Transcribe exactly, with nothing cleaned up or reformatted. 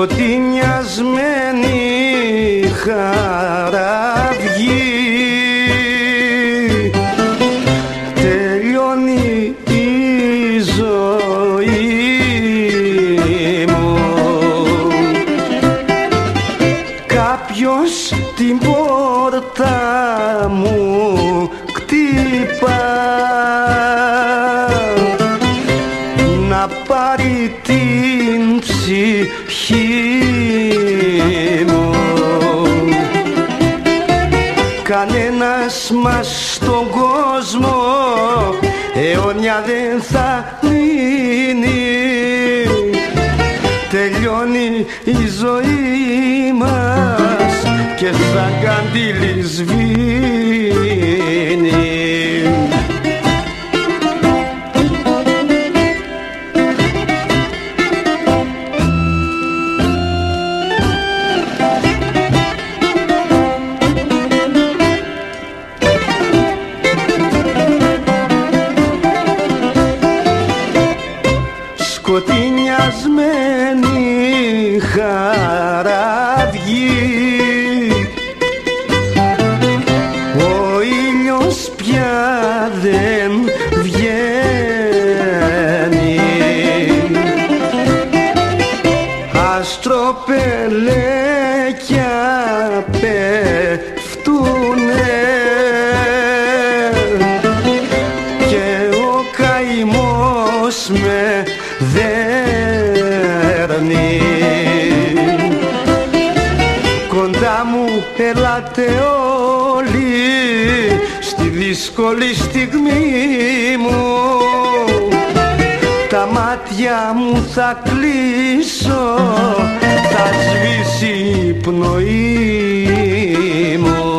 Σκοτεινιασμένη χαραυγή, τελειώνει η ζωή μου. Κάποιος την πόρτα μου χτύπα να πάρει την ψυχή μου. Κανένας μας στον κόσμο αιώνια δεν θα μείνει, τελειώνει η ζωή μας και σαν καντήλι σβήνει. Σκοτεινιασμένη χαραυγή, ο ήλιος πια δεν βγαίνει, αστροπελέκια πέφτουνε και ο καημός με δέρνει. Κοντά μου ελάτε όλοι στη δύσκολη στιγμή μου, τα μάτια μου θα κλείσω, θα σβήσει η πνοή μου.